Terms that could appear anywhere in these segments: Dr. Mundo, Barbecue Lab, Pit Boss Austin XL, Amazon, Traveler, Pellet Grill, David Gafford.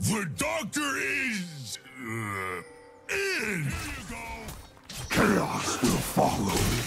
The doctor is in. Here you go. Chaos will follow.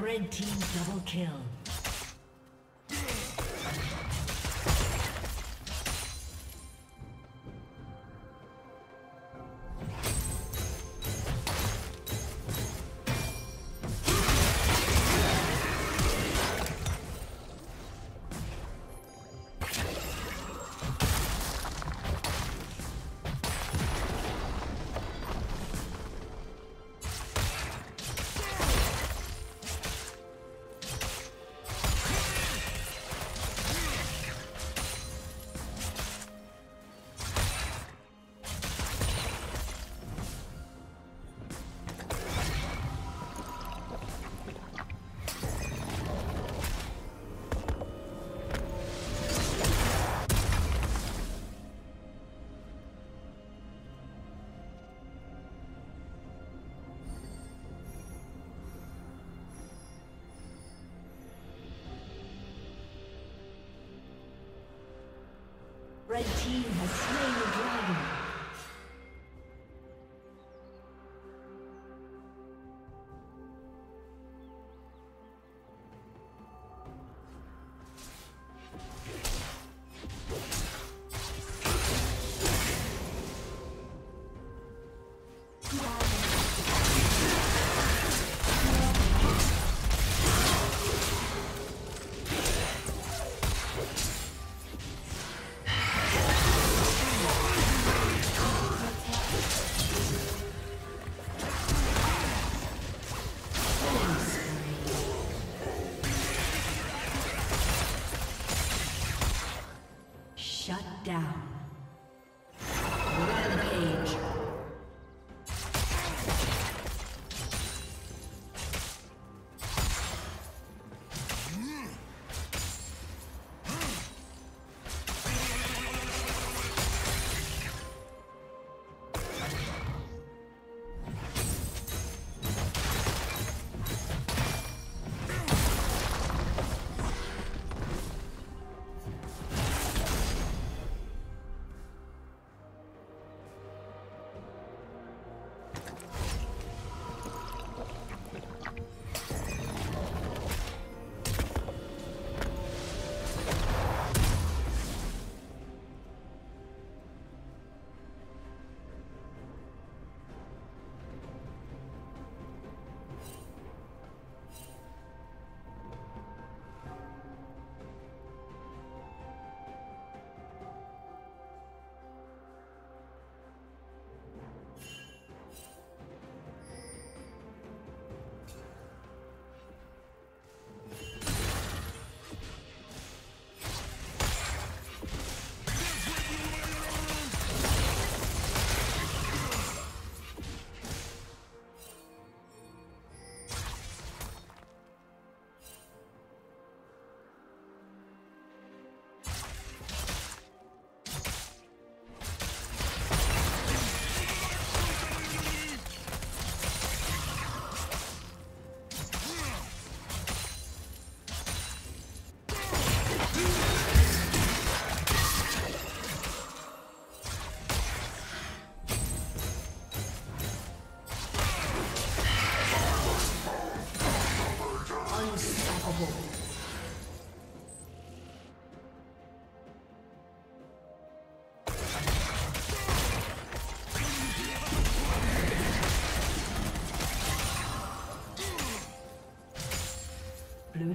Red team double kill. Red team has slain the dragon. Blue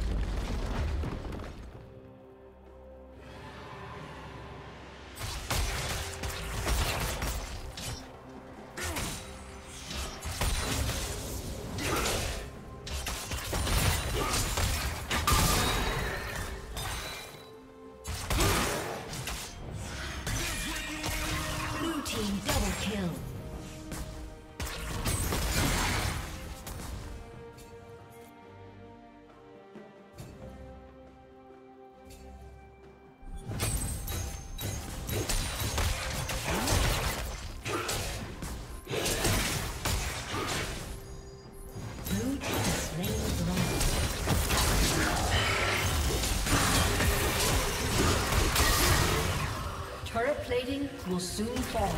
will soon fall.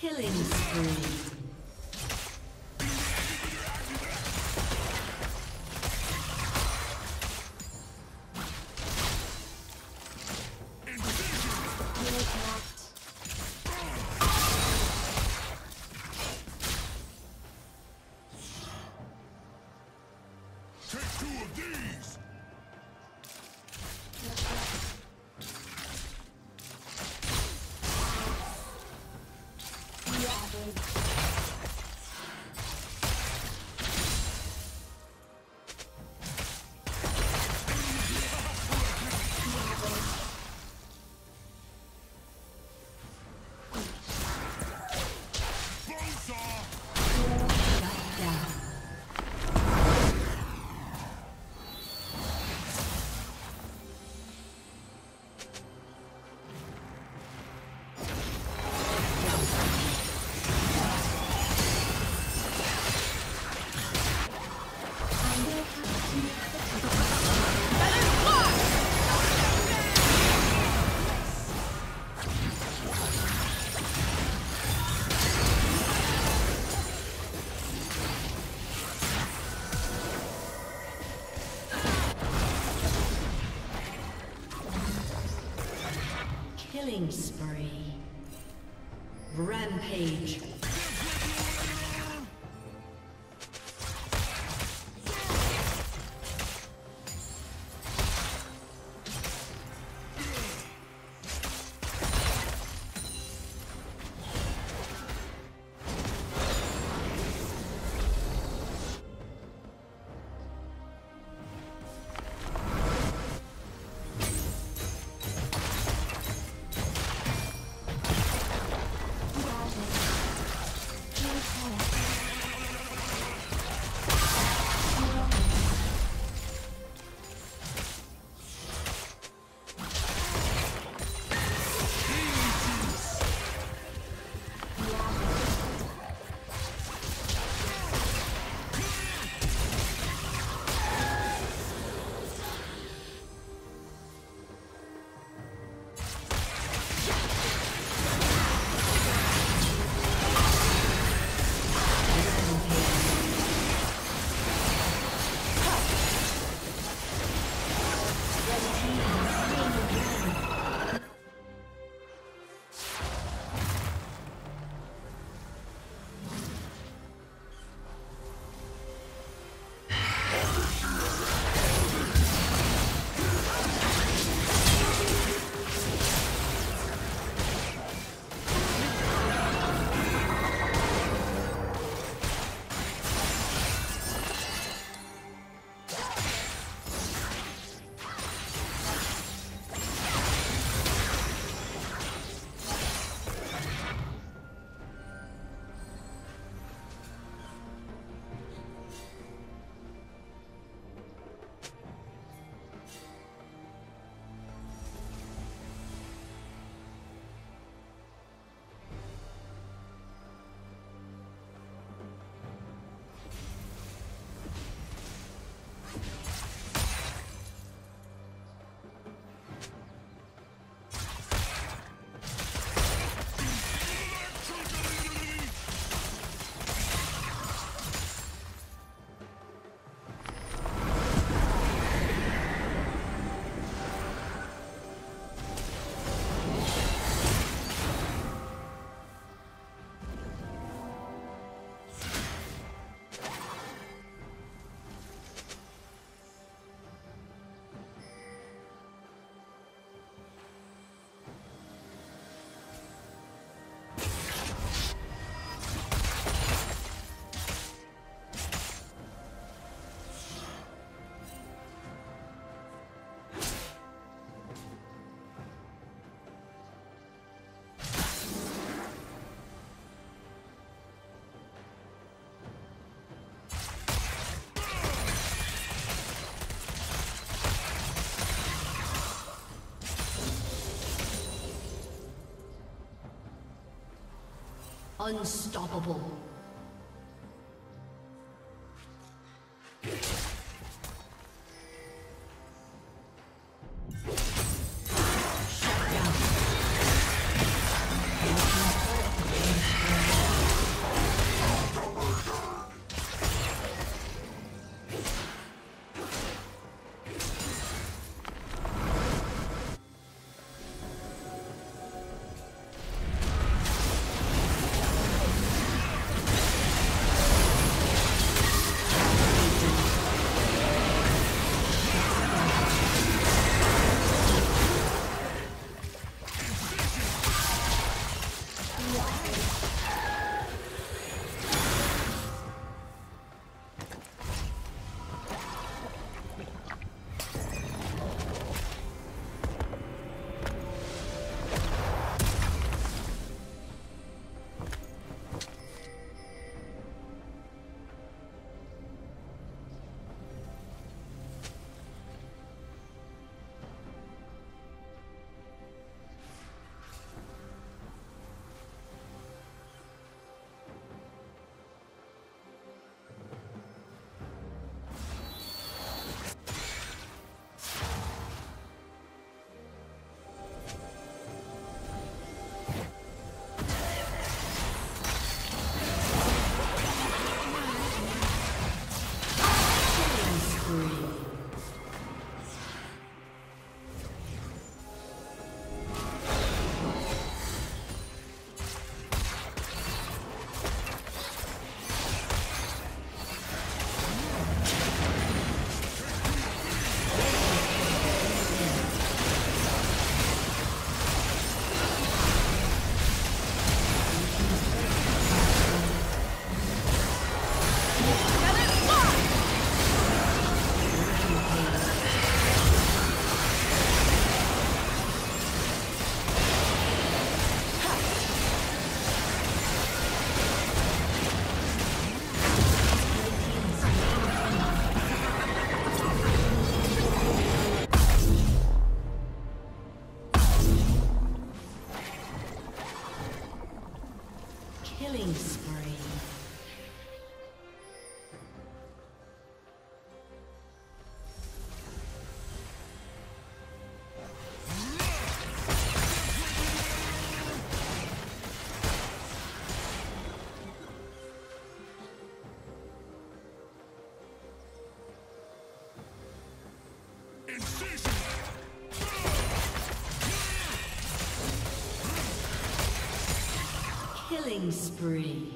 Killing spree. Killing spree. Rampage. Unstoppable. Killing spree.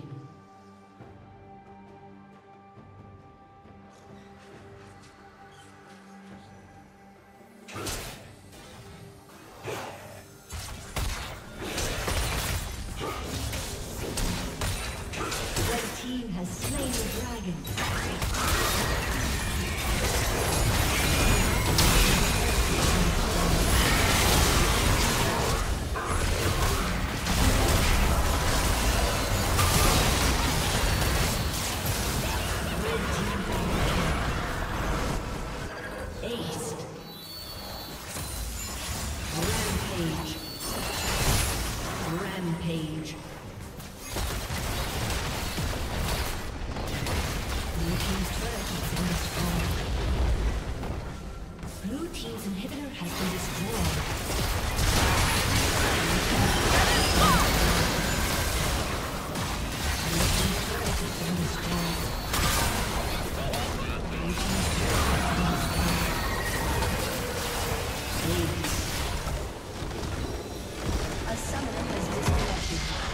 A summoner has disconnected.